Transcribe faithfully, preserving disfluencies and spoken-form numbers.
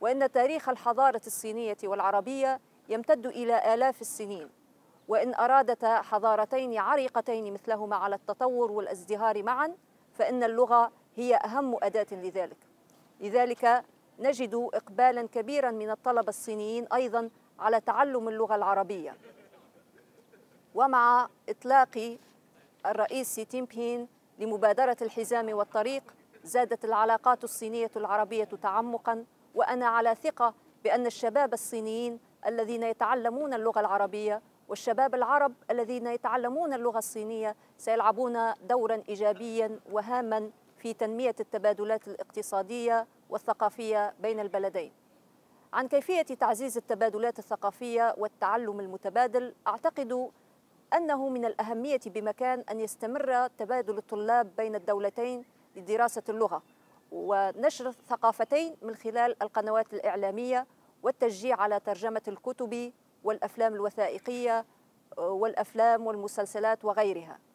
وإن تاريخ الحضارة الصينية والعربية يمتد إلى آلاف السنين، وإن أرادتا حضارتين عريقتين مثلهما على التطور والازدهار معا فإن اللغة هي أهم أداة لذلك. لذلك نجد إقبالا كبيرا من الطلبة الصينيين أيضا على تعلم اللغة العربية. ومع إطلاق الرئيس شي جين بين لمبادرة الحزام والطريق زادت العلاقات الصينية العربية تعمقا، وأنا على ثقة بأن الشباب الصينيين الذين يتعلمون اللغة العربية والشباب العرب الذين يتعلمون اللغة الصينية سيلعبون دورا إيجابيا وهاما في تنمية التبادلات الاقتصادية والثقافية بين البلدين. عن كيفية تعزيز التبادلات الثقافية والتعلم المتبادل، أعتقد أنه من الأهمية بمكان أن يستمر تبادل الطلاب بين الدولتين لدراسة اللغة ونشر الثقافتين من خلال القنوات الإعلامية والتشجيع على ترجمة الكتب والأفلام الوثائقية والأفلام والمسلسلات وغيرها.